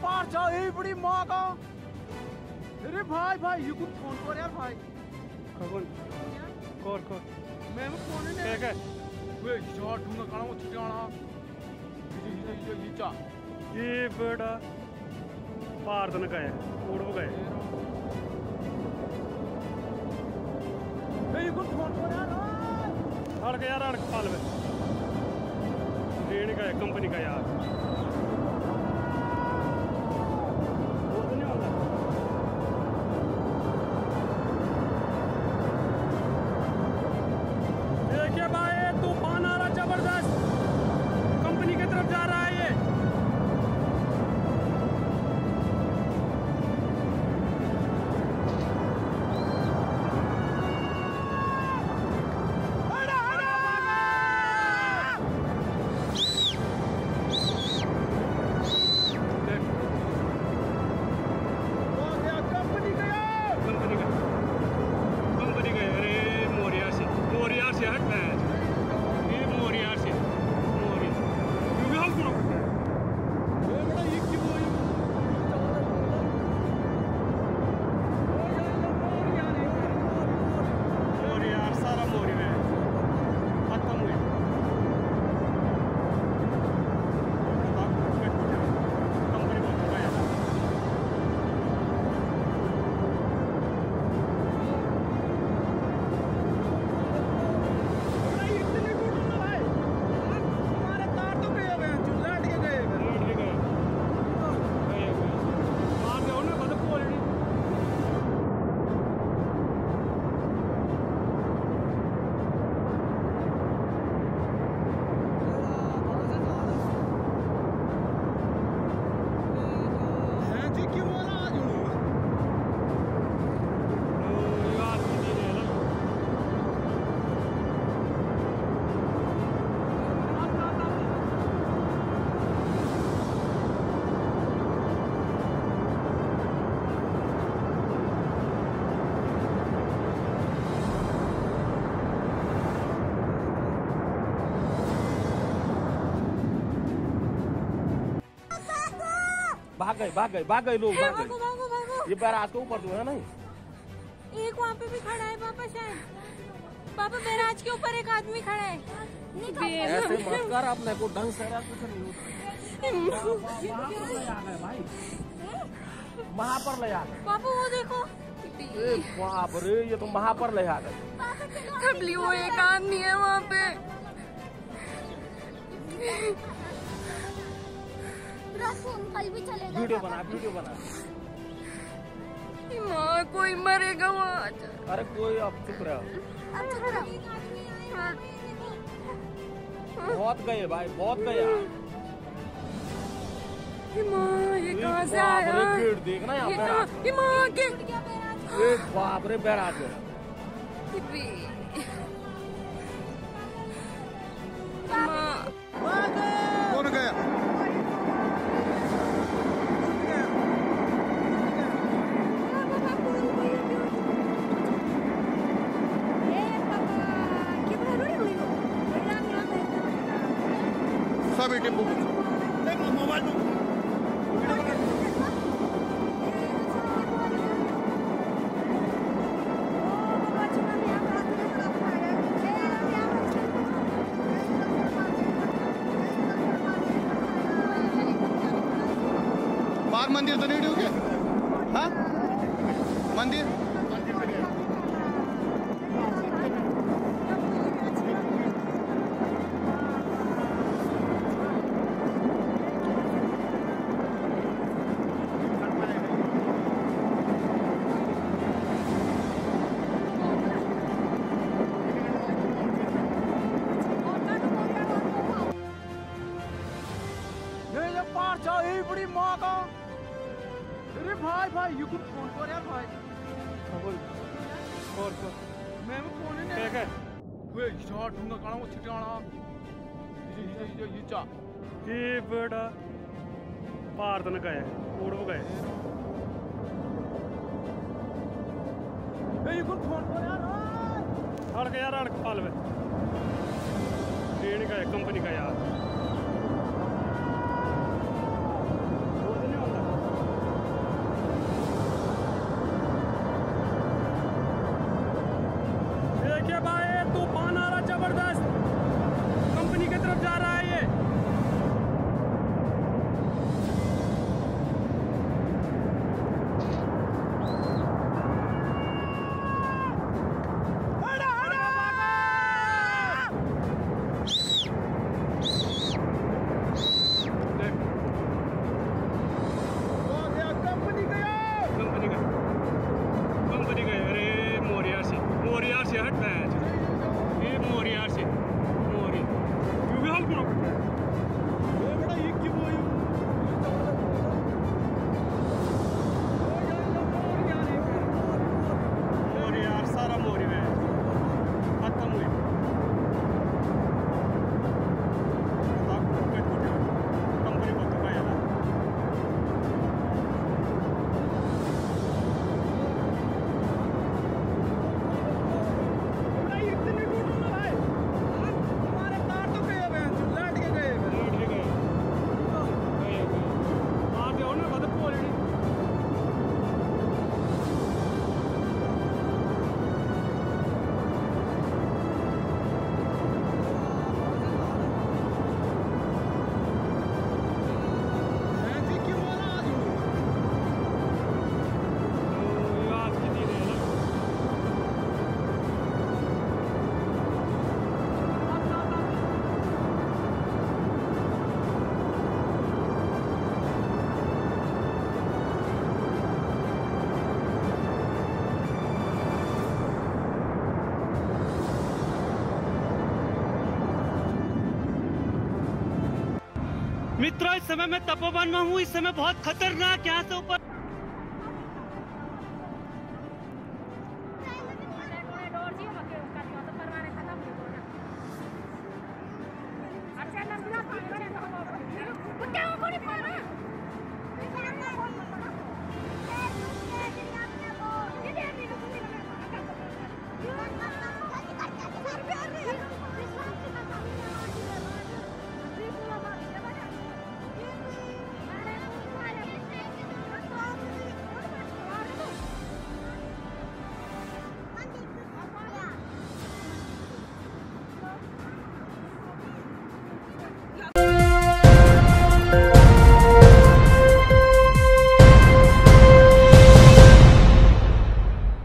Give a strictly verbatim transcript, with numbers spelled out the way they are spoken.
पार्छ ए बुढी मको अरे भाई भाई यू कुछ फोन कर यार भाई कौन कर कर मैं फोन नहीं है क्या वे शॉट ढूंढ काना वो ठिकाना ये ये नीचा ये बड़ा पार तन गए उड़ गए ए यू कुछ फोन कर यार अड़क यार अड़क पाल में रेड का है कंपनी का यार भाग गए भाग गए भाग गए लोग भाग गए ये बैराज के ऊपर जो है ना एक वहाँ पे भी खड़ा है पापा शायद पापा बैराज के ऊपर एक आदमी खड़ा है ऐसे मत कर अपने को ढंग से वहाँ पर ले आ गए पापा वो देखो बाप रे ये तो वहाँ पर ले आ गए वो एक आदमी है वहाँ पे कल भी चलेगा वीडियो बना वीडियो बना माँ कोई मरेगा वहाँ अरे कोई अब चुप रहो बहुत गए भाई बहुत गया ये कहाँ से आया गेट देखना यहाँ पे माँ गेट बाप रे बैराज कौन गया के देखो मोबाइल में बाहर मंदिर तो नहीं डूबे हाँ मंदिर बड़ी माँ का अरे भाई भाई यू कुछ फोन कर यार भाई कर कर मैं फोन ही नहीं है वे शॉट ढूंढ काना वो ठिकाना ये ये ये चा ये बड़ा पार तन गए उड़ गए ए यू कुछ फोन कर यार अड़क यार अड़क पाल में रेड का है कंपनी का यार What the hell? मित्रों, इस समय मैं तपोवन में हूँ। इस समय बहुत खतरनाक यहाँ से ऊपर